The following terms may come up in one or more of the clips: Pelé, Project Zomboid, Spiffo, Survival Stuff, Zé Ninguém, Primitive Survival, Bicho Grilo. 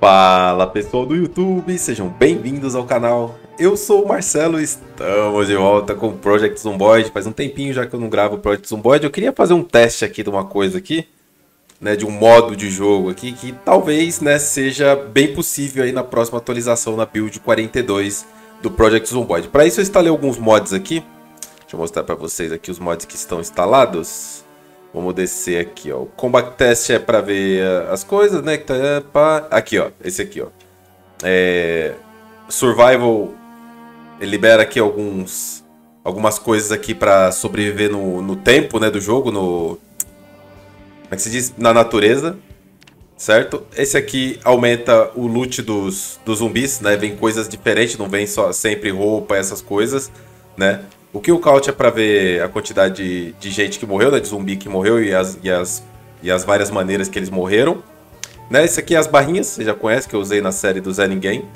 Fala pessoal do YouTube, sejam bem-vindos ao canal. Eu sou o Marcelo e estamos de volta com o Project Zomboid. Faz um tempinho já que eu não gravo o Project Zomboid. Eu queria fazer um teste aqui de uma coisa aqui, né, de um modo de jogo aqui, que talvez, né, seja bem possível aí na próxima atualização, na build 42 do Project Zomboid. Para isso eu instalei alguns mods aqui. Deixa eu mostrar para vocês aqui os mods que estão instalados. Vamos descer aqui, ó. O Combat Test é para ver as coisas, né? Aqui, ó. Esse aqui, ó. Survival, ele libera aqui algumas coisas aqui para sobreviver no tempo, né? Do jogo, como é que se diz? Na natureza, certo? Esse aqui aumenta o loot dos zumbis, né? Vem coisas diferentes, não vem só sempre roupa, essas coisas, né? O kill count é para ver a quantidade de gente que morreu, né, de zumbi que morreu e as várias maneiras que eles morreram. Né, isso aqui é as barrinhas, você já conhece, que eu usei na série do Zé Ninguém.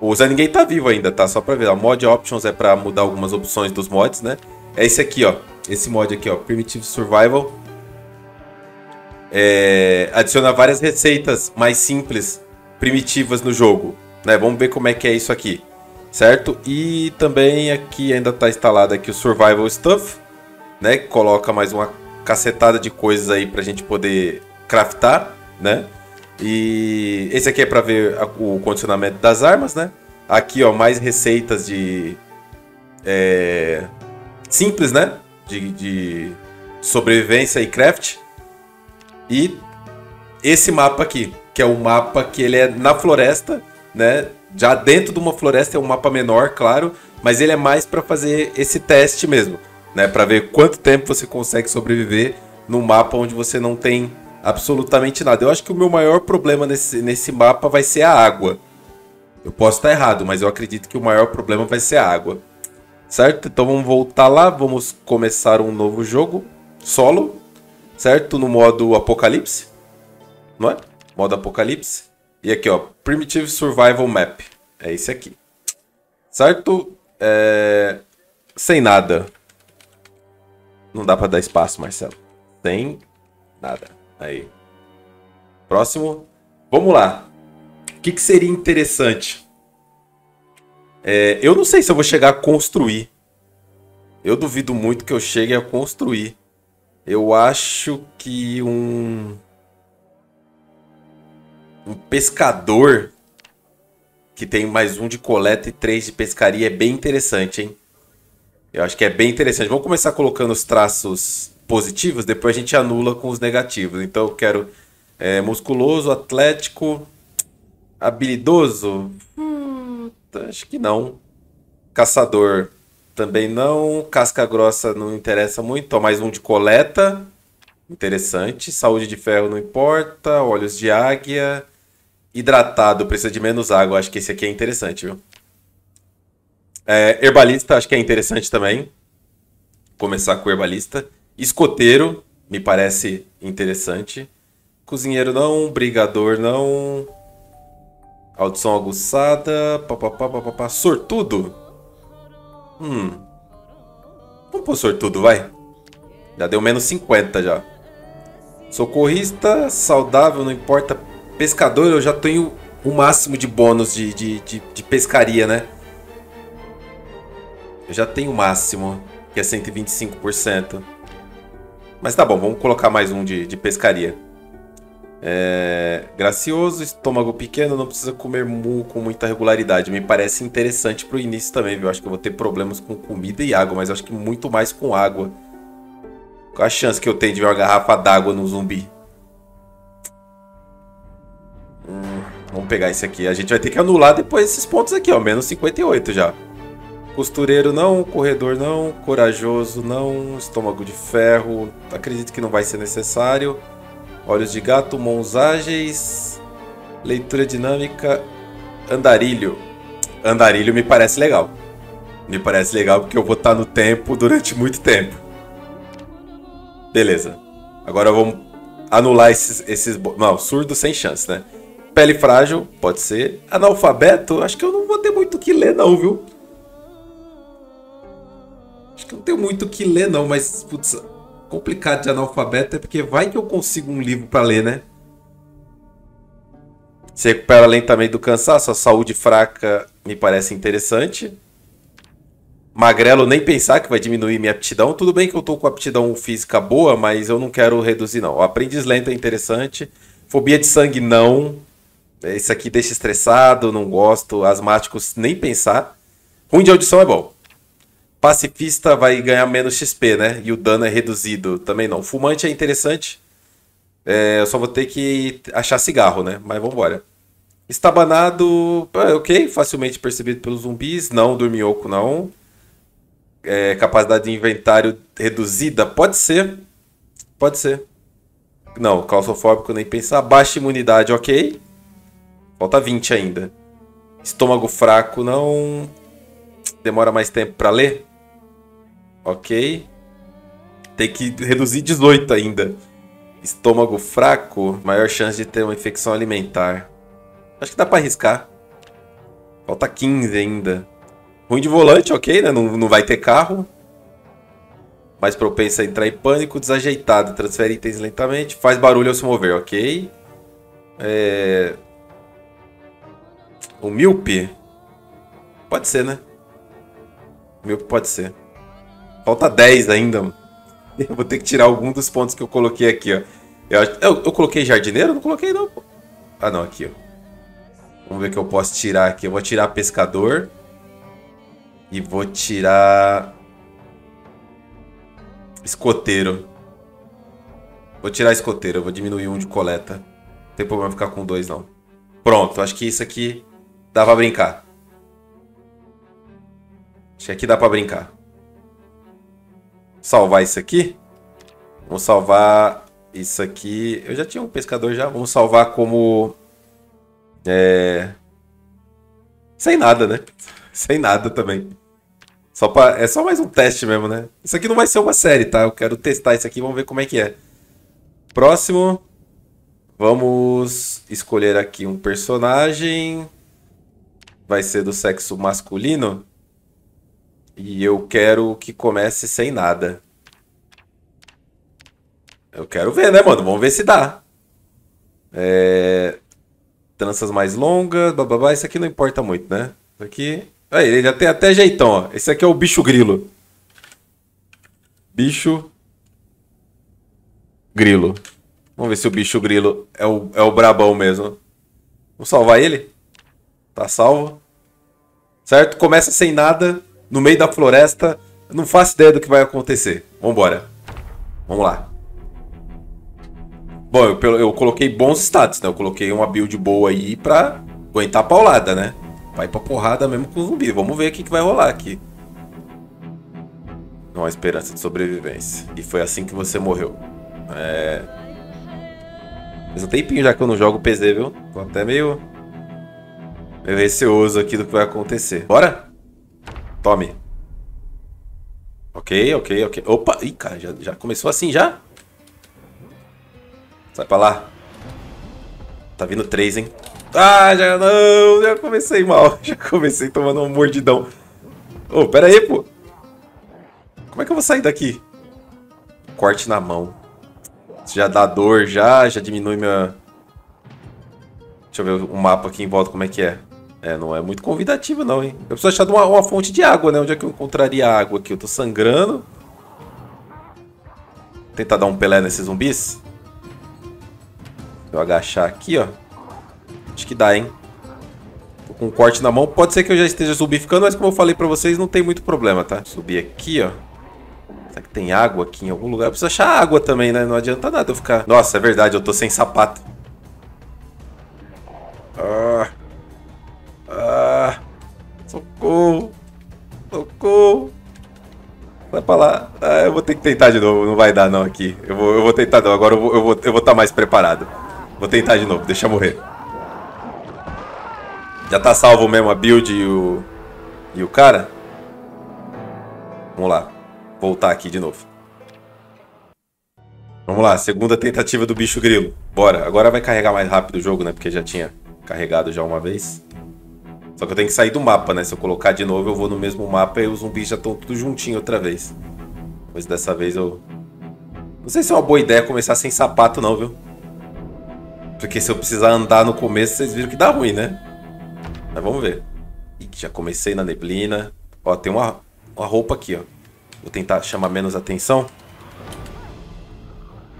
O Zé Ninguém tá vivo ainda, tá? Só para ver. A mod options é para mudar algumas opções dos mods, né? É esse aqui, ó. Esse mod aqui, ó. Primitive Survival. Adiciona várias receitas mais simples, primitivas no jogo. Né? Vamos ver como é que é isso aqui. Certo? E também aqui ainda está instalado aqui o Survival Stuff, né? Que coloca mais uma cacetada de coisas aí para a gente poder craftar, né? E esse aqui é para ver o condicionamento das armas, né? Aqui, ó, mais receitas de simples, né? De sobrevivência e craft. E esse mapa aqui, que é um mapa que ele é na floresta, né? Já dentro de uma floresta é um mapa menor, claro, mas ele é mais para fazer esse teste mesmo, né? Para ver quanto tempo você consegue sobreviver num mapa onde você não tem absolutamente nada. Eu acho que o meu maior problema nesse mapa vai ser a água. Eu posso estar errado, mas eu acredito que o maior problema vai ser a água. Certo? Então vamos voltar lá, vamos começar um novo jogo, solo, certo? No modo Apocalipse, não é? Modo Apocalipse. E aqui, ó, Primitive Survival Map. É esse aqui. Certo? Sem nada. Não dá pra dar espaço, Marcelo. Sem nada. Aí. Próximo. Vamos lá. O que seria interessante? Eu não sei se eu vou chegar a construir. Eu duvido muito que eu chegue a construir. Eu acho que um pescador que tem mais um de coleta e 3 de pescaria é bem interessante, hein? Eu acho que é bem interessante. Vamos começar colocando os traços positivos, depois a gente anula com os negativos. Então eu quero musculoso, atlético, habilidoso? Acho que não. Caçador também não. Casca grossa não interessa muito. Ó, mais um de coleta. Interessante. Saúde de ferro não importa. Olhos de águia. Hidratado, precisa de menos água. Acho que esse aqui é interessante, viu? Herbalista, acho que é interessante também. Começar com herbalista. Escoteiro, me parece interessante. Cozinheiro não. Brigador não. Audição aguçada. Papapá. Sortudo? Vamos pôr sortudo, vai. Já deu menos 50 já. Socorrista, saudável, não importa. Pescador, eu já tenho o máximo de bônus de pescaria, né? Eu já tenho o máximo, que é 125%. Mas tá bom, vamos colocar mais um de pescaria. Gracioso, estômago pequeno, não precisa comer com muita regularidade. Me parece interessante pro início também, viu? Acho que eu vou ter problemas com comida e água, mas acho que muito mais com água. Qual a chance que eu tenho de ver uma garrafa d'água no zumbi? Vamos pegar esse aqui. A gente vai ter que anular depois esses pontos aqui, ó. Menos 58 já. Costureiro não, corredor não, corajoso não, estômago de ferro. Acredito que não vai ser necessário. Olhos de gato, monzagens, leitura dinâmica, andarilho. Andarilho me parece legal. Me parece legal porque eu vou estar no tempo durante muito tempo. Beleza. Agora vamos anular esses... Não, surdo sem chance, né? Pele frágil, pode ser. Analfabeto, acho que eu não vou ter muito o que ler não, viu? Acho que eu não tenho muito o que ler não, mas... Putz, complicado de analfabeto é porque vai que eu consigo um livro pra ler, né? Se recupera lentamente do cansaço, a saúde fraca me parece interessante. Magrelo, nem pensar que vai diminuir minha aptidão. Tudo bem que eu tô com aptidão física boa, mas eu não quero reduzir, não. O aprendiz lento é interessante. Fobia de sangue, não. Esse aqui deixa estressado, não gosto. Asmáticos, nem pensar. Ruim de audição é bom. Pacifista vai ganhar menos XP, né? E o dano é reduzido, também não. Fumante é interessante. É, eu só vou ter que achar cigarro, né? Mas vambora. Estabanado, ok. Facilmente percebido pelos zumbis. Não, dorminhoco, não. É, capacidade de inventário reduzida? Pode ser. Pode ser. Não, claustrofóbico nem pensar. Baixa imunidade, ok. Falta 20 ainda. Estômago fraco, não. Demora mais tempo pra ler. Ok. Tem que reduzir 18 ainda. Estômago fraco, maior chance de ter uma infecção alimentar. Acho que dá pra arriscar. Falta 15 ainda. Ruim de volante, ok, né? Não vai ter carro. Mais propensa a entrar em pânico. Desajeitado. Transfere itens lentamente. Faz barulho ao se mover, ok. É... O míope? Pode ser, né? O míope pode ser. Falta 10 ainda. Eu vou ter que tirar algum dos pontos que eu coloquei aqui, ó. Eu coloquei jardineiro? Não coloquei, não. Ah, não. Aqui, ó. Vamos ver o que eu posso tirar aqui. Eu vou tirar pescador. E vou tirar... Escoteiro. Vou tirar escoteiro. Eu vou diminuir um de coleta. Não tem problema ficar com 2, não. Pronto. Acho que isso aqui dá pra brincar. Acho que aqui dá pra brincar. Salvar isso aqui. Vamos salvar isso aqui. Eu já tinha um pescador já. Vamos salvar como... É... Sem nada, né? Sem nada também. Só pra... É só mais um teste mesmo, né? Isso aqui não vai ser uma série, tá? Eu quero testar isso aqui, vamos ver como é que é. Próximo. Vamos escolher aqui um personagem. Vai ser do sexo masculino. E eu quero que comece sem nada. Eu quero ver, né, mano? Vamos ver se dá. É... Tranças mais longas, blá blá blá. Isso aqui não importa muito, né? Isso aqui... Aí, ele já tem até jeitão, ó. Esse aqui é o bicho grilo. Bicho... Grilo. Vamos ver se o bicho grilo é o brabão mesmo. Vamos salvar ele? Tá salvo. Certo? Começa sem nada, no meio da floresta. Eu não faço ideia do que vai acontecer. Vambora. Vamos lá. Bom, eu coloquei bons status, né? Eu coloquei uma build boa aí pra aguentar a paulada, né? Vai pra porrada mesmo com o zumbi. Vamos ver o que vai rolar aqui. Não há esperança de sobrevivência. E foi assim que você morreu. É... Faz um tempinho já que eu não jogo PZ, viu? Tô até meio receoso aqui do que vai acontecer. Bora? Tome. Ok, ok, ok. Opa! Ih, cara, já começou assim já? Sai pra lá. Tá vindo 3, hein? Ah, já não, já comecei mal. Já comecei tomando um mordidão. Ô, pera aí, pô. Como é que eu vou sair daqui? Corte na mão. Isso já dá dor, já diminui minha... Deixa eu ver o mapa aqui em volta, como é que é. É, não é muito convidativo não, hein. Eu preciso achar uma fonte de água, né. Onde é que eu encontraria água aqui? Eu tô sangrando. Vou tentar dar um Pelé nesses zumbis. Eu agachar aqui, ó. Acho que dá, hein? Tô com um corte na mão. Pode ser que eu já esteja zumbificando, mas como eu falei pra vocês, não tem muito problema, tá? Subir aqui, ó. Será que tem água aqui em algum lugar? Eu preciso achar água também, né? Não adianta nada eu ficar... Nossa, é verdade. Eu tô sem sapato. Socorro. Socorro. Vai pra lá. Ah, eu vou ter que tentar de novo. Não vai dar, não, aqui. Eu vou tentar, não. Agora eu vou estar mais preparado. Vou tentar de novo. Deixa eu morrer. Já tá salvo mesmo a build e o cara. Vamos lá. Voltar aqui de novo. Vamos lá. Segunda tentativa do bicho grilo. Bora. Agora vai carregar mais rápido o jogo, né? Porque já tinha carregado já uma vez. Só que eu tenho que sair do mapa, né? Se eu colocar de novo, eu vou no mesmo mapa e os zumbis já estão tudo juntinho outra vez. Mas dessa vez eu... Não sei se é uma boa ideia começar sem sapato não, viu? Porque se eu precisar andar no começo, vocês viram que dá ruim, né? Mas vamos ver. Ih, já comecei na neblina. Ó, tem uma roupa aqui, ó. Vou tentar chamar menos atenção.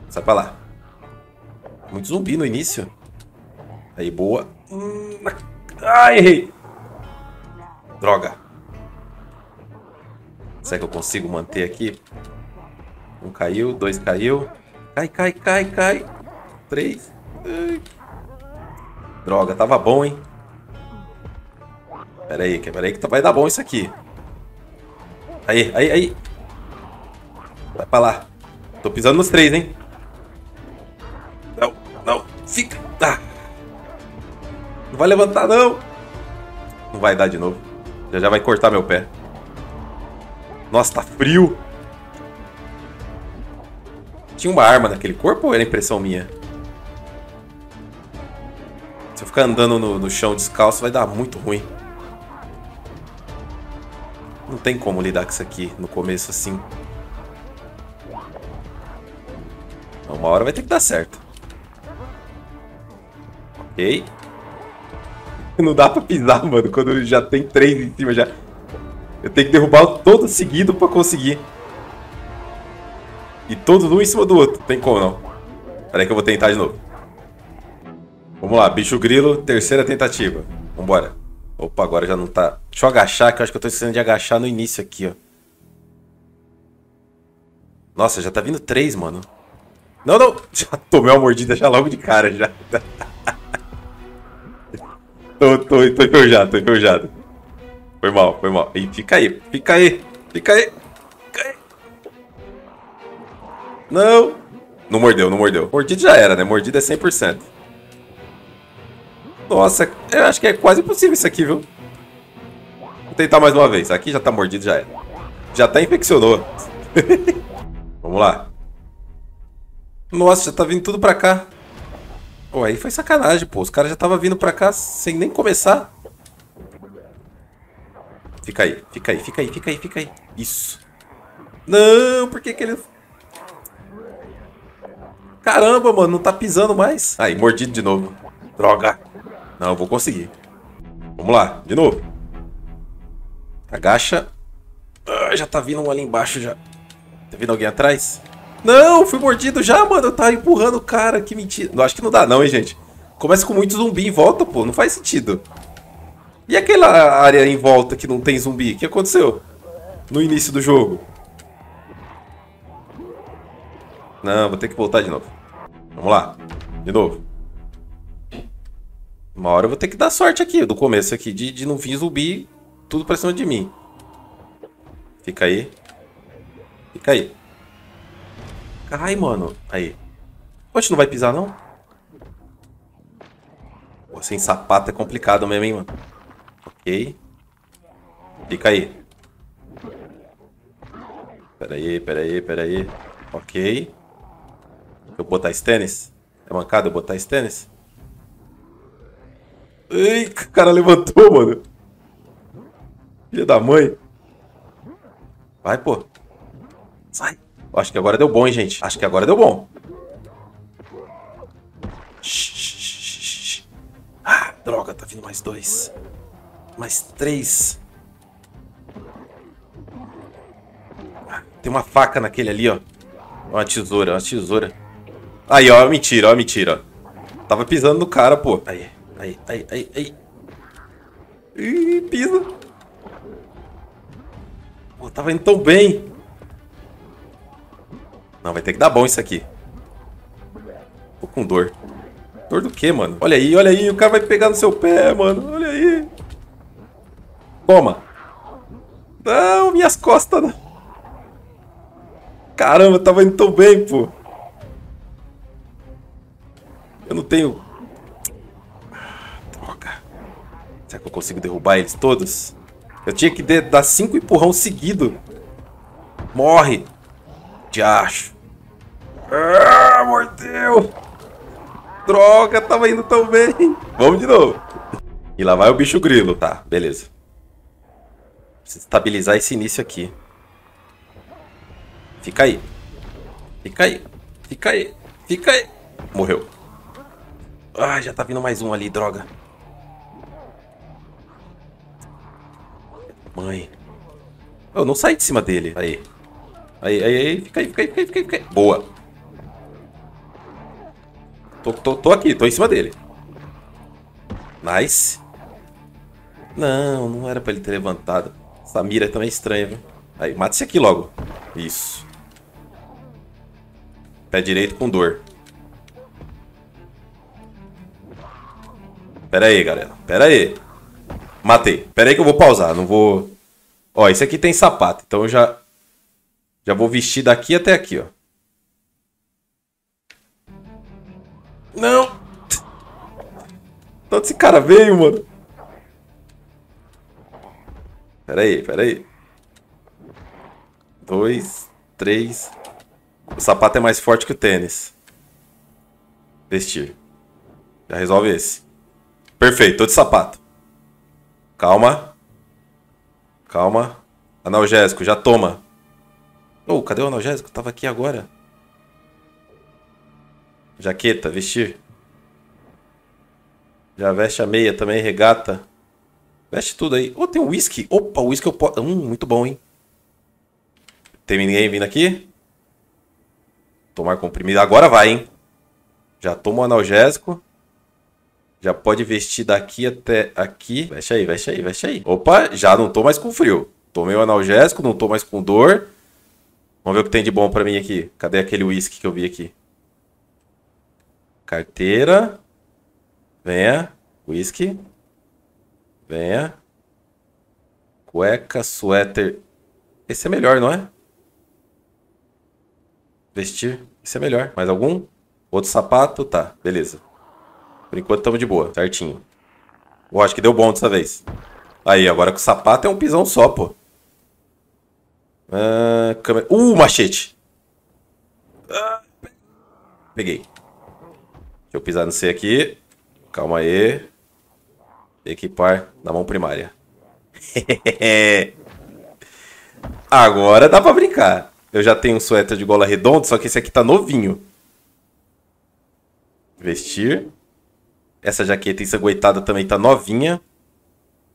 Sai pra lá. Muito zumbi no início. Aí, boa. Ai, errei. Droga. Será que eu consigo manter aqui? Um caiu, dois caiu. Cai, cai, cai, cai. Três. Ai. Droga, tava bom, hein? Pera aí que vai dar bom isso aqui. Aí, aí, aí. Vai pra lá. Tô pisando nos três, hein? Não, não. Fica. Ah. Não vai levantar, não. Não vai dar de novo. Já vai cortar meu pé. Nossa, tá frio. Tinha uma arma naquele corpo ou era impressão minha? Se eu ficar andando no chão descalço, vai dar muito ruim. Não tem como lidar com isso aqui no começo assim. Uma hora vai ter que dar certo. Ok. Não dá pra pisar, mano, quando já tem três em cima já. Eu tenho que derrubar todo seguido pra conseguir. E todos um em cima do outro. Tem como não. Peraí que eu vou tentar de novo. Vamos lá, bicho grilo, terceira tentativa. Vambora. Opa, agora já não tá... Deixa eu agachar, que eu acho que eu tô esquecendo de agachar no início aqui, ó. Nossa, já tá vindo três, mano. Não, não! Já tomei uma mordida já logo de cara, já. Tô enferrujado, tô enferrujado. Foi mal, foi mal. E fica aí, fica aí, fica aí. Fica aí. Não! Não mordeu, não mordeu. Mordida já era, né? Mordida é 100%. Nossa, eu acho que é quase impossível isso aqui, viu? Vou tentar mais uma vez. Aqui já tá mordido, já é. Já até infeccionou. Vamos lá. Nossa, já tá vindo tudo pra cá. Pô, aí foi sacanagem, pô. Os caras já estavam vindo pra cá sem nem começar. Fica aí, fica aí, fica aí, fica aí, fica aí. Isso. Não, por que que ele... Caramba, mano, não tá pisando mais. Aí, mordido de novo. Droga. Não, eu vou conseguir. Vamos lá, de novo. Agacha. Ah, já tá vindo um ali embaixo já. Tá vindo alguém atrás? Não, fui mordido já, mano. Eu tava empurrando o cara, que mentira. Não, acho que não dá não, hein, gente. Começa com muito zumbi em volta, pô. Não faz sentido. E aquela área em volta que não tem zumbi? O que aconteceu? No início do jogo. Não, vou ter que voltar de novo. Vamos lá, de novo. Uma hora eu vou ter que dar sorte aqui, do começo aqui, de não vir zumbi tudo pra cima de mim. Fica aí. Fica aí. Cai, mano. Aí. Poxa, não vai pisar, não? Pô, sem sapato é complicado mesmo, hein, mano. Ok. Fica aí. Pera aí, pera aí, pera aí. Ok. Eu botar esse tênis? É mancado eu botar esse tênis? Ei, o cara levantou, mano. Filha da mãe. Vai, pô. Sai. Acho que agora deu bom, hein, gente. Acho que agora deu bom. Ah, droga, tá vindo mais dois. Mais três. Ah, tem uma faca naquele ali, ó. Uma tesoura, uma tesoura. Aí, ó, mentira, ó, mentira. Tava pisando no cara, pô. Aí. Aí, aí, aí, aí. Ih, pisa. Pô, tava indo tão bem. Não, vai ter que dar bom isso aqui. Tô com dor. Dor do quê, mano? Olha aí, o cara vai pegar no seu pé, mano. Olha aí. Toma. Não, minhas costas não. Caramba, tava indo tão bem, pô. Eu não tenho... Será que eu consigo derrubar eles todos? Eu tinha que dar 5 empurrão seguido. Morre. Diacho. Ah, mordeu. Droga, tava indo tão bem. Vamos de novo. E lá vai o bicho grilo. Tá, beleza. Preciso estabilizar esse início aqui. Fica aí. Fica aí. Fica aí. Fica aí. Morreu. Ah, já tá vindo mais um ali, droga. Mãe. Eu não saí de cima dele. Aí. Aí, fica aí. Boa. Tô aqui, tô em cima dele. Nice. Não, não era pra ele ter levantado. Essa mira também é estranha, viu? Aí, mata esse aqui logo. Isso. Pé direito com dor. Pera aí, galera. Pera aí. Matei. Pera aí que eu vou pausar. Não vou... Ó, esse aqui tem sapato. Então eu já vou vestir daqui até aqui, ó. Não! Todo esse cara veio, mano. Pera aí. 2, 3... O sapato é mais forte que o tênis. Vestir. Já resolve esse. Perfeito, tô de sapato. Calma. Calma. Analgésico, já toma. Ô, cadê o analgésico? Tava aqui agora. Jaqueta, vestir. Já veste a meia também, regata. Veste tudo aí. Ô, tem um whisky. Opa, o whisky eu posso... muito bom, hein? Tem ninguém vindo aqui? Tomar comprimido. Agora vai, hein? Já toma o analgésico. Já pode vestir daqui até aqui. Veste aí. Opa, já não tô mais com frio. Tomei o analgésico, não tô mais com dor. Vamos ver o que tem de bom pra mim aqui. Cadê aquele uísque que eu vi aqui? Carteira. Venha. Uísque. Venha. Cueca, suéter. Esse é melhor, não é? Vestir. Esse é melhor. Mais algum? Outro sapato? Tá, beleza. Por enquanto estamos de boa, certinho. Eu acho que deu bom dessa vez. Aí, agora com o sapato é um pisão só, pô. Câmera... machete! Peguei. Deixa eu pisar no C aqui. Calma aí. Equipar na mão primária. Agora dá pra brincar. Eu já tenho um suéter de gola redonda, só que esse aqui tá novinho. Vestir. Essa jaqueta ensanguentada também tá novinha.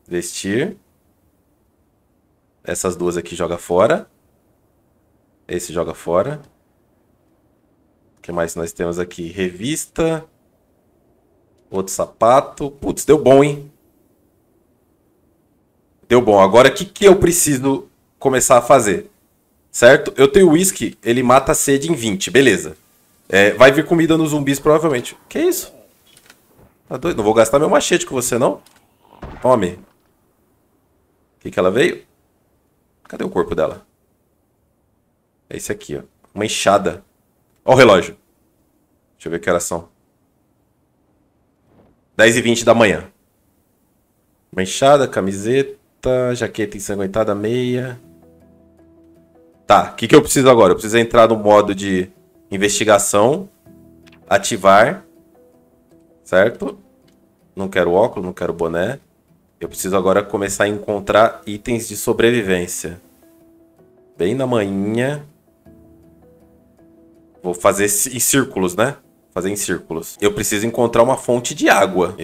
Vestir. Essas duas aqui joga fora. Esse joga fora. O que mais nós temos aqui? Revista. Outro sapato. Putz, deu bom, hein? Deu bom. Agora, o que eu preciso começar a fazer? Certo? Eu tenho whisky. Ele mata a sede em 20. Beleza. É, vai vir comida nos zumbis, provavelmente. Que isso? Tá doido? Não vou gastar meu machete com você, não. Tome. O que que ela veio? Cadê o corpo dela? É esse aqui, ó. Uma enxada. Ó o relógio. Deixa eu ver que horas são. 10h20 da manhã. Uma enxada, camiseta, jaqueta ensanguentada, meia. Tá, o que que eu preciso agora? Eu preciso entrar no modo de investigação. Ativar. Certo? Não quero óculos, não quero boné. Eu preciso agora começar a encontrar itens de sobrevivência. Bem na manhinha. Vou fazer em círculos, né? Fazer em círculos. Eu preciso encontrar uma fonte de água.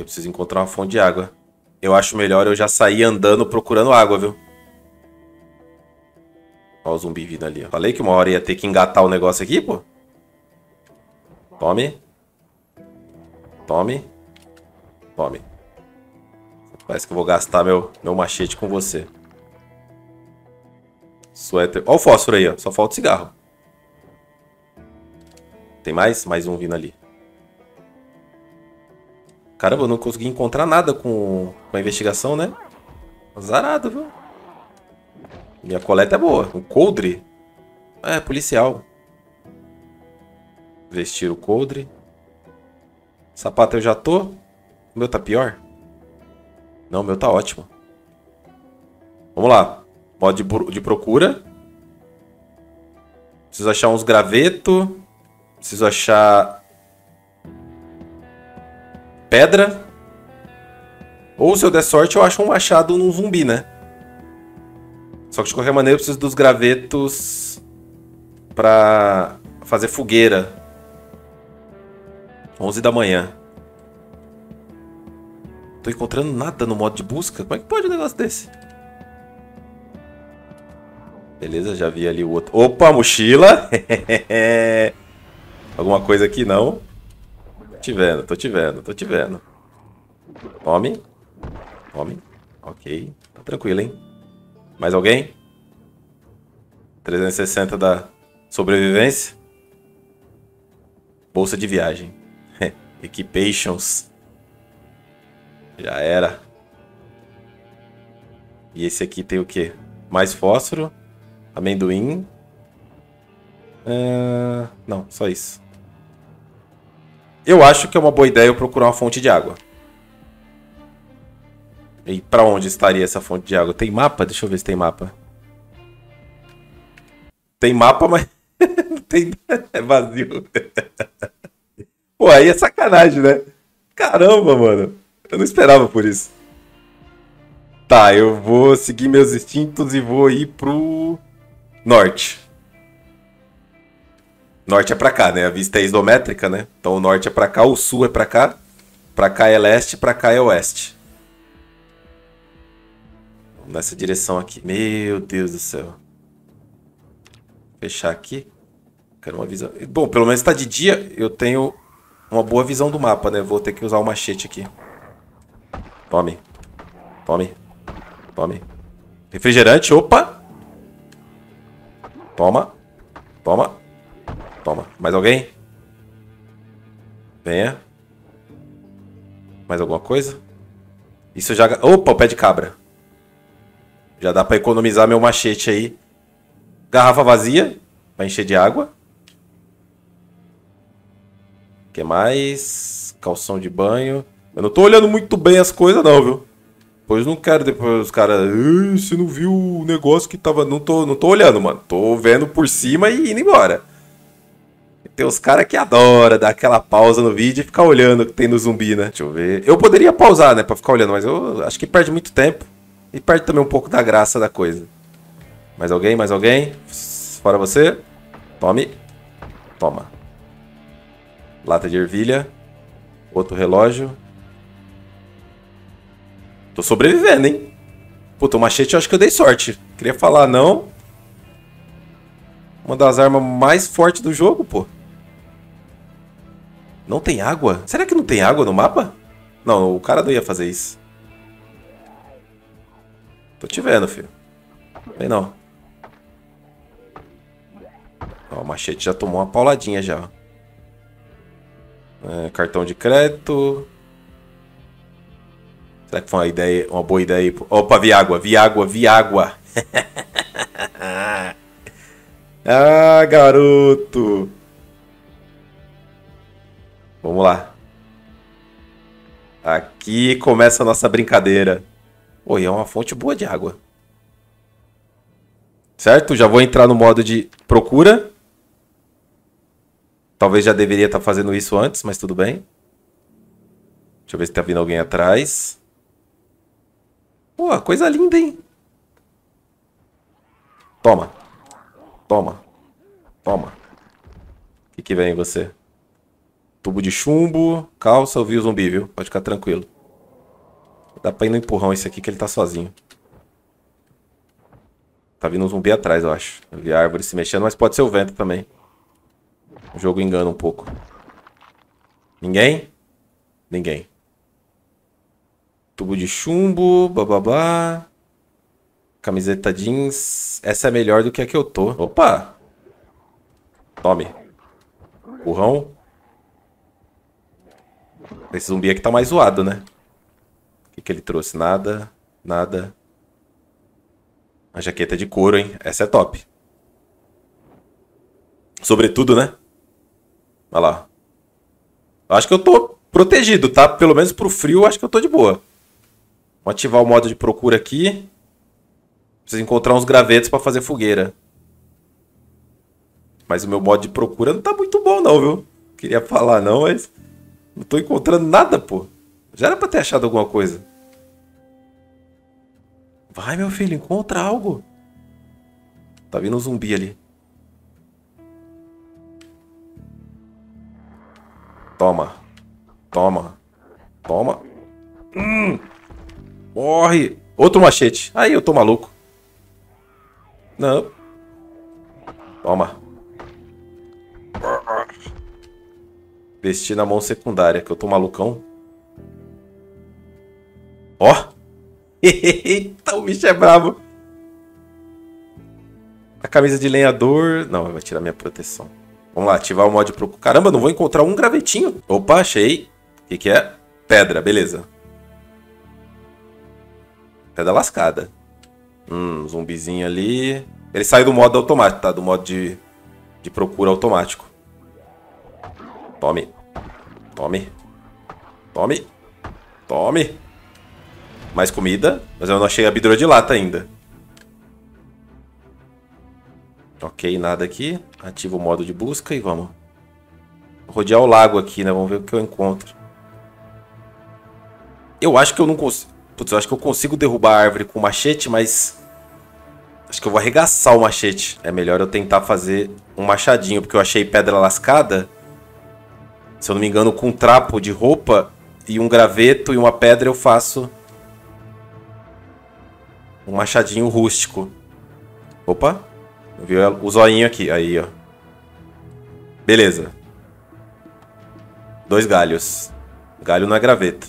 Eu acho melhor eu já sair andando procurando água, viu? Ó o zumbi vindo ali, ó. Falei que uma hora ia ter que engatar o negócio aqui, pô. Tome. Parece que eu vou gastar meu machete com você. Suéter. Ó o fósforo aí, ó. Só falta o cigarro. Tem mais? Mais um vindo ali. Caramba, eu não consegui encontrar nada com a investigação, né? Azarado, viu? Minha coleta é boa. Um coldre? É, policial. Vestir o coldre. Sapato eu já tô. O meu tá pior? Não, o meu tá ótimo. Vamos lá. Modo de procura. Preciso achar uns gravetos. Preciso achar... pedra. Ou se eu der sorte eu acho um machado num zumbi, né? Só que de qualquer maneira eu preciso dos gravetos pra fazer fogueira. 11 da manhã. Tô encontrando nada no modo de busca. Como é que pode um negócio desse? Beleza, já vi ali o outro. Opa, mochila! Alguma coisa aqui, não? Tô te vendo. Tome. Ok. Tá tranquilo, hein? Mais alguém? 360 da sobrevivência. Bolsa de viagem. Equipations. Já era. E esse aqui tem o quê? Mais fósforo. Amendoim. Não, só isso. Eu acho que é uma boa ideia eu procurar uma fonte de água. E pra onde estaria essa fonte de água? Tem mapa? Deixa eu ver se tem mapa. Tem mapa, mas... tem... é vazio. Pô, aí é sacanagem, né? Caramba, mano. Eu não esperava por isso. Tá, eu vou seguir meus instintos e vou ir pro... norte. Norte é pra cá, né? A vista é isométrica, né? Então o norte é pra cá, o sul é pra cá. Pra cá é leste, pra cá é oeste. Vamos nessa direção aqui. Meu Deus do céu. Fechar aqui. Quero uma visão... Bom, pelo menos tá de dia. Eu tenho uma boa visão do mapa, né? Vou ter que usar o machete aqui. Tome. Refrigerante, opa. Toma. Mais alguém? Venha. Mais alguma coisa? Isso já... Opa, o pé de cabra. Já dá pra economizar meu machete aí. Garrafa vazia. Pra encher de água. O que mais? Calção de banho. Eu não tô olhando muito bem as coisas não, viu? Pois não quero depois os caras... Você não viu o negócio que tava... Não tô olhando, mano. Tô vendo por cima e indo embora. Tem uns caras que adoram dar aquela pausa no vídeo e ficar olhando o que tem no zumbi, né? Deixa eu ver. Eu poderia pausar, né? Pra ficar olhando, mas eu acho que perde muito tempo. E perde também um pouco da graça da coisa. Mais alguém? Mais alguém? Fora você. Toma. Lata de ervilha. Outro relógio. Tô sobrevivendo, hein? Puta, o machete eu acho que eu dei sorte. Queria falar não. Uma das armas mais fortes do jogo, pô. Não tem água? Será que não tem água no mapa? Não, o cara não ia fazer isso. Tô te vendo, filho. Vem não. Ó, o machete já tomou uma pauladinha já. É, cartão de crédito. Será que foi uma ideia, uma boa ideia aí? Opa, vi água. Ah, garoto. Vamos lá. Aqui começa a nossa brincadeira. Oi, é uma fonte boa de água. Certo? Já vou entrar no modo de procura. Talvez já deveria estar fazendo isso antes, mas tudo bem. Deixa eu ver se tá vindo alguém atrás. Pô, coisa linda, hein? Toma. O que vem em você? Tubo de chumbo, calça, eu vi o zumbi, viu? Pode ficar tranquilo. Dá pra ir no empurrão esse aqui que ele tá sozinho. Tá vindo um zumbi atrás, eu acho. Eu vi a árvore se mexendo, mas pode ser o vento também. O jogo engana um pouco. Ninguém? Ninguém. Tubo de chumbo, bababá. Camiseta jeans. Essa é melhor do que a que eu tô. Opa! Tome. Empurrão. Esse zumbi aqui tá mais zoado, né? O que ele trouxe? Nada. A jaqueta de couro, hein? Essa é top. Sobretudo, né? Olha lá. Eu acho que eu tô protegido, tá? Pelo menos pro frio, eu acho que eu tô de boa. Vou ativar o modo de procura aqui. Preciso encontrar uns gravetos pra fazer fogueira. Mas o meu modo de procura não tá muito bom não, viu? Queria falar não, mas... não tô encontrando nada, pô. Já era pra ter achado alguma coisa. Vai, meu filho, encontra algo. Tá vindo um zumbi ali. Toma. Morre. Outro machete. Aí eu tô maluco. Não. Toma. Vesti na mão secundária, que eu tô malucão. Ó. Eita, o bicho é brabo. A camisa de lenhador... Não, vai tirar minha proteção. Vamos lá, ativar o mod pro... Caramba, não vou encontrar um gravetinho. Opa, achei. O que que é? Pedra, beleza. Pedra lascada. Zumbizinho ali. Ele sai do modo automático, tá? Do modo de procura automático. Tome. Tome. Tome. Tome. Mais comida. Mas eu não achei a abridor de lata ainda. Ok, nada aqui. Ativa o modo de busca e vamos. Vou rodear o lago aqui, né? Vamos ver o que eu encontro. Eu acho que eu não consigo... Putz, eu acho que eu consigo derrubar a árvore com o machete, mas... Acho que eu vou arregaçar o machete. É melhor eu tentar fazer um machadinho, porque eu achei pedra lascada. Se eu não me engano, com um trapo de roupa e um graveto e uma pedra eu faço... Um machadinho rústico. Opa! Viu o zoinho aqui? Aí, ó. Beleza. 2 galhos. Galho na graveta.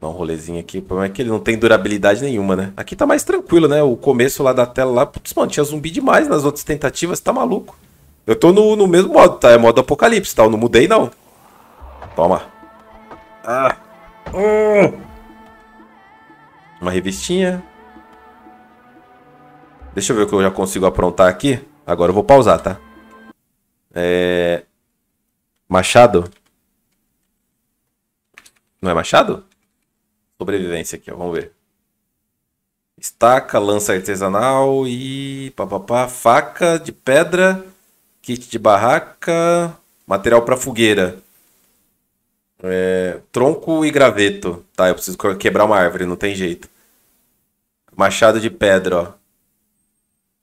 Dá um rolezinho aqui. O problema é que ele não tem durabilidade nenhuma, né? Aqui tá mais tranquilo, né? O começo lá da tela lá... Putz, mano, tinha zumbi demais nas outras tentativas. Tá maluco. Eu tô no mesmo modo, tá? É modo apocalipse, tá? Eu não mudei, não. Toma. Ah. Uma revistinha. Deixa eu ver o que eu já consigo aprontar aqui. Agora eu vou pausar, tá? Machado? Não é machado? Sobrevivência aqui, ó. Vamos ver. Estaca, lança artesanal e... Papapá. Faca de pedra. Kit de barraca. Material pra fogueira. Tronco e graveto. Tá, eu preciso quebrar uma árvore, não tem jeito. Machado de pedra, ó.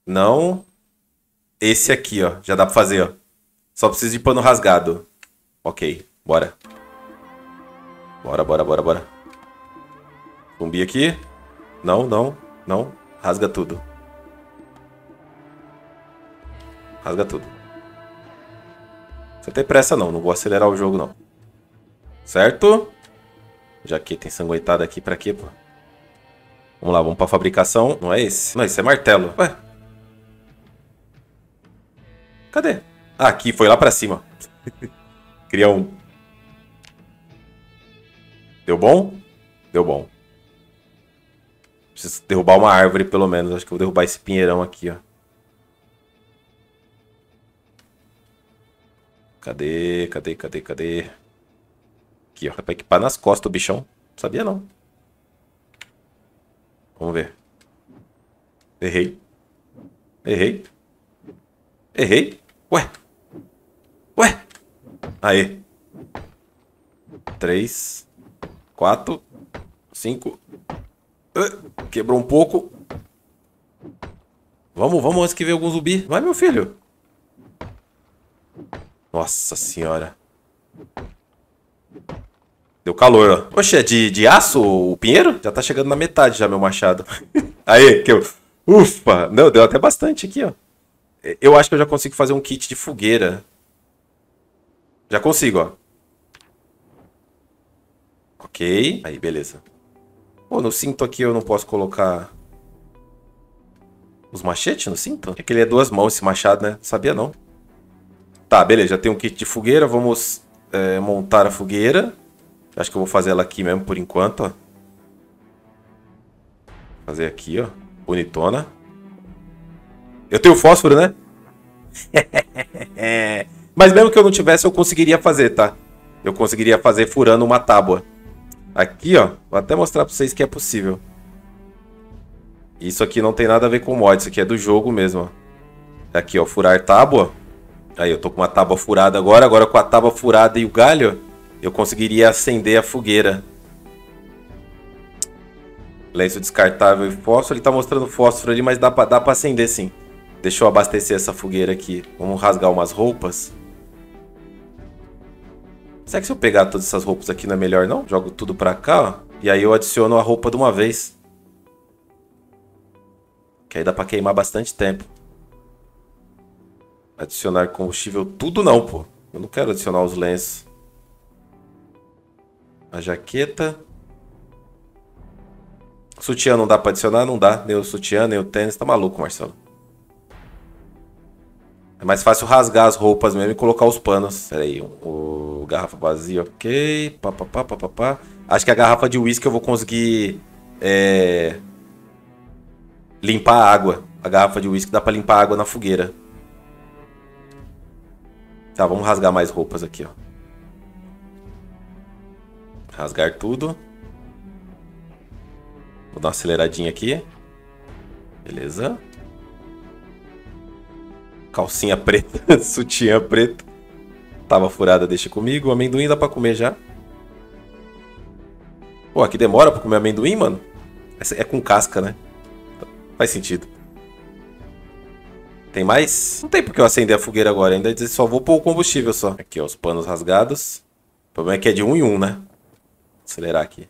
Não. Esse aqui, ó. Já dá pra fazer, ó. Só preciso de pano rasgado. Ok. Bora. Bora, bora, bora, bora. Zumbi aqui. Não, não, não. Rasga tudo. Rasga tudo. Você tem pressa, não. Não vou acelerar o jogo, não. Certo? Já que tem sanguentada aqui pra quê, pô? Vamos lá, vamos pra fabricação. Não é esse? Não, esse é martelo. Ué? Cadê? Ah, aqui, foi lá pra cima. Criar um. Deu bom? Deu bom. Preciso derrubar uma árvore, pelo menos. Acho que eu vou derrubar esse pinheirão aqui, ó. Cadê? Cadê? Cadê? Cadê? Aqui, ó. Dá pra equipar nas costas o bichão. Não sabia, não. Vamos ver. Errei. Errei. Errei. Ué. Ué. Aê. 3, 4, 5. Quebrou um pouco. Vamos, vamos antes que venha algum zumbi. Vai, meu filho. Nossa senhora. Deu calor, ó. Oxe, é de aço o pinheiro? Já tá chegando na metade já, meu machado. Aê, que eu... Ufa! Não, deu até bastante aqui, ó. Eu acho que eu já consigo fazer um kit de fogueira. Já consigo, ó. Ok. Aí, beleza. Pô, no cinto aqui eu não posso colocar... Os machetes no cinto? É que ele é 2 mãos, esse machado, né? Sabia, não. Tá, beleza. Já tem um kit de fogueira. Vamos montar a fogueira. Acho que eu vou fazer ela aqui mesmo por enquanto, ó. Fazer aqui, ó. Bonitona. Eu tenho fósforo, né? Mas mesmo que eu não tivesse, eu conseguiria fazer, tá? Eu conseguiria fazer furando uma tábua. Aqui, ó. Vou até mostrar pra vocês que é possível. Isso aqui não tem nada a ver com mod. Isso aqui é do jogo mesmo, ó. Aqui, ó. Furar tábua. Aí, eu tô com uma tábua furada agora. Agora com a tábua furada e o galho... Eu conseguiria acender a fogueira. Lenço descartável e fósforo. Ele tá mostrando fósforo ali, mas dá pra acender sim. Deixa eu abastecer essa fogueira aqui. Vamos rasgar umas roupas. Será que se eu pegar todas essas roupas aqui não é melhor não? Jogo tudo pra cá, ó. E aí eu adiciono a roupa de uma vez. Que aí dá pra queimar bastante tempo. Adicionar combustível tudo não, pô. Eu não quero adicionar os lenços. A jaqueta. Sutiã não dá pra adicionar? Não dá. Nem o sutiã, nem o tênis. Tá maluco, Marcelo. É mais fácil rasgar as roupas mesmo e colocar os panos. Pera aí. O garrafa vazia, ok. Pá, pá, pá, pá, pá, pá. Acho que a garrafa de uísque eu vou conseguir... limpar a água. A garrafa de uísque dá pra limpar a água na fogueira. Tá, vamos rasgar mais roupas aqui, ó. Rasgar tudo. Vou dar uma aceleradinha aqui. Beleza. Calcinha preta, sutiã preto. Tava furada, deixa comigo. O amendoim dá pra comer já. Pô, aqui demora pra comer amendoim, mano. Essa é com casca, né? Faz sentido. Tem mais? Não tem porque eu acender a fogueira agora. Ainda só vou pôr o combustível só. Aqui, ó, os panos rasgados. O problema é que é de um em um, né? Vou acelerar aqui.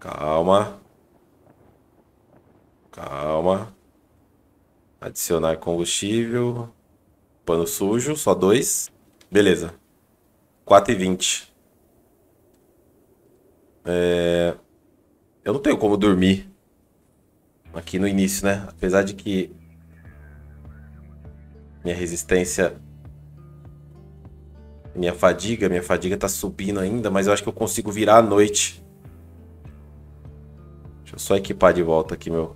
Calma. Calma. Adicionar combustível. Pano sujo, só dois. Beleza. 4,20. Eu não tenho como dormir aqui no início, né? Apesar de que minha resistência, minha fadiga tá subindo ainda, mas eu acho que eu consigo virar à noite. Deixa eu só equipar de volta aqui meu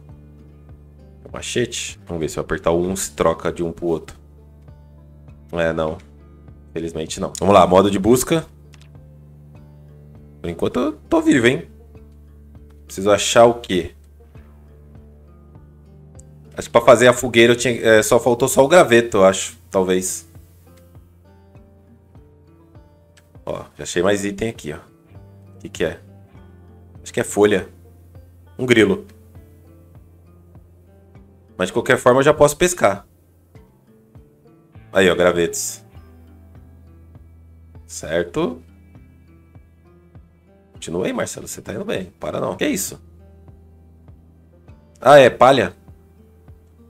machete. Vamos ver se eu apertar o 1 se troca de um pro outro. Não. Felizmente não. Vamos lá, modo de busca. Por enquanto eu tô vivo, hein? Preciso achar o quê? Acho que pra fazer a fogueira eu tinha, só faltou só o graveto, eu acho. Talvez. Ó, já achei mais item aqui, ó. O que que é? Acho que é folha. Um grilo. Mas de qualquer forma eu já posso pescar. Aí, ó, gravetos. Certo. Continua aí, Marcelo. Você tá indo bem. Para não. Que isso? Ah, é palha.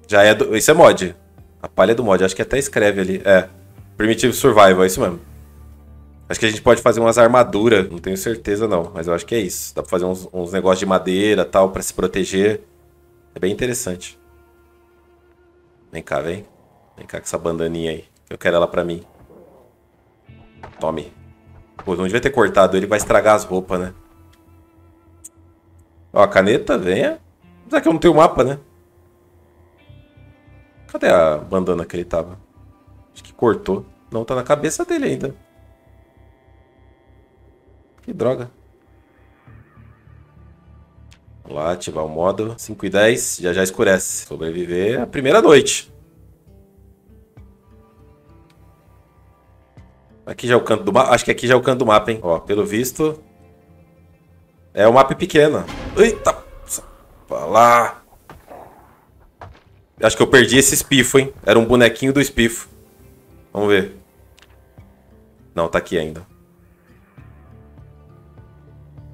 Já é do... Isso é mod. A palha é do mod. Acho que até escreve ali. É. Primitive Survival. É isso mesmo. Acho que a gente pode fazer umas armaduras. Não tenho certeza, não. Mas eu acho que é isso. Dá pra fazer uns negócios de madeira e tal pra se proteger. É bem interessante. Vem cá, vem. Vem cá com essa bandaninha aí. Eu quero ela pra mim. Tome. Pô, não devia ter cortado. Ele vai estragar as roupas, né? Ó, a caneta. Venha. Apesar que eu não tenho mapa, né? Cadê a bandana que ele tava? Acho que cortou. Não, tá na cabeça dele ainda. Que droga. Vamos lá, ativar o modo. 5:10. Já já escurece. Sobreviver a primeira noite. Aqui já é o canto do mapa. Acho que aqui já é o canto do mapa, hein? Ó, pelo visto... É um mapa pequeno. Eita! Pra lá! Acho que eu perdi esse Spiffo, hein? Era um bonequinho do Spiffo. Vamos ver. Não, tá aqui ainda.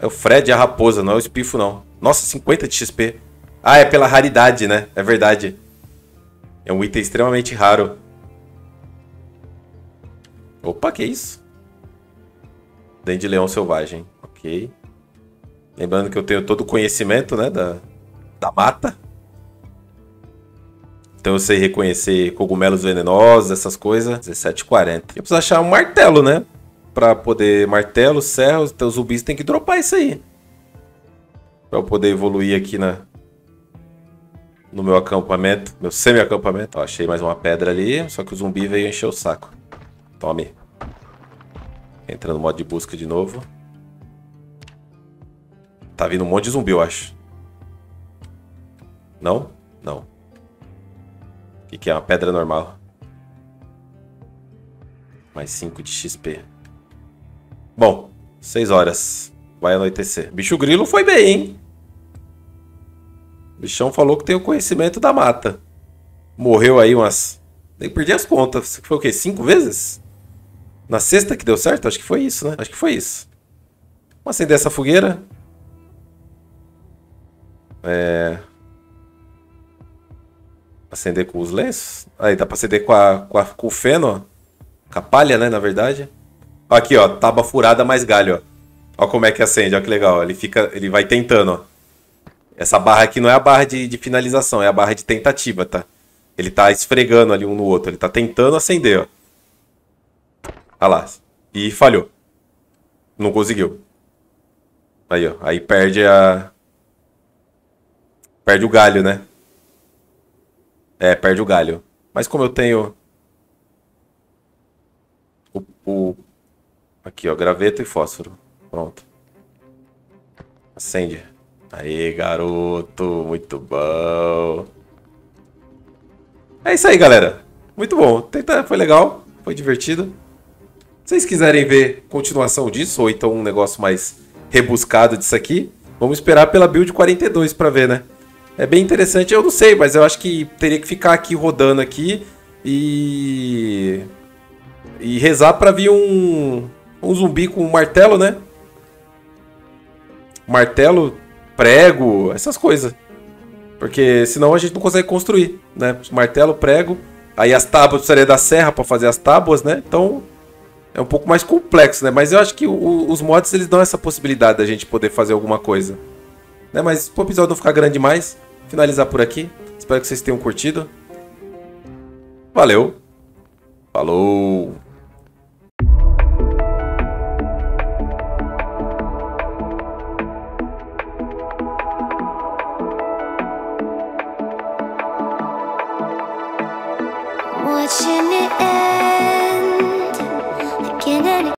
É o Fred e a raposa, não é o Spiffo, não. Nossa, 50 de XP. Ah, é pela raridade, né? É verdade. É um item extremamente raro. Opa, que isso? Dente-leão selvagem. Ok. Lembrando que eu tenho todo o conhecimento, né? Da mata. Então eu sei reconhecer cogumelos venenosos, essas coisas. 17,40. Eu preciso achar um martelo, né? Pra poder... Martelo, serros. Então os zumbis tem que dropar isso aí. Pra eu poder evoluir aqui no meu acampamento. Meu semi-acampamento. Ó, achei mais uma pedra ali. Só que o zumbi veio encher o saco. Tome. Entra no modo de busca de novo. Tá vindo um monte de zumbi, eu acho. Não? Não. E que é uma pedra normal. Mais 5 de XP. Bom, 6 horas. Vai anoitecer. Bicho grilo foi bem, hein? O bichão falou que tem o conhecimento da mata. Morreu aí umas... Eu perdi as contas. Foi o quê? 5 vezes? Na sexta que deu certo? Acho que foi isso, né? Acho que foi isso. Vamos acender essa fogueira. Acender com os lenços. Aí dá pra acender com o feno, ó. Com a palha, né, na verdade. Aqui, ó. Tábua furada mais galho, ó. Ó como é que acende, ó que legal. Ele fica, ele vai tentando, ó. Essa barra aqui não é a barra de finalização, é a barra de tentativa, tá? Ele tá esfregando ali um no outro. Ele tá tentando acender, ó. Ah lá. E falhou. Não conseguiu. Aí, ó. Aí perde a... Perde o galho, né? É, perde o galho. Mas como eu tenho... Aqui, ó. Graveto e fósforo. Pronto. Acende. Aê, garoto. Muito bom. É isso aí, galera. Muito bom. Foi legal. Foi divertido. Se vocês quiserem ver continuação disso, ou então um negócio mais rebuscado disso aqui, vamos esperar pela build 42 pra ver, né? É bem interessante, eu não sei, mas eu acho que teria que ficar aqui rodando aqui e rezar pra vir um zumbi com um martelo, né? Martelo, prego, essas coisas. Porque senão a gente não consegue construir, né? Martelo, prego, aí as tábuas, precisaria da serra pra fazer as tábuas, né? Então... É um pouco mais complexo, né? Mas eu acho que os mods, eles dão essa possibilidade da gente poder fazer alguma coisa. Né? Mas pro episódio não ficar grande demais, finalizar por aqui. Espero que vocês tenham curtido. Valeu. Falou.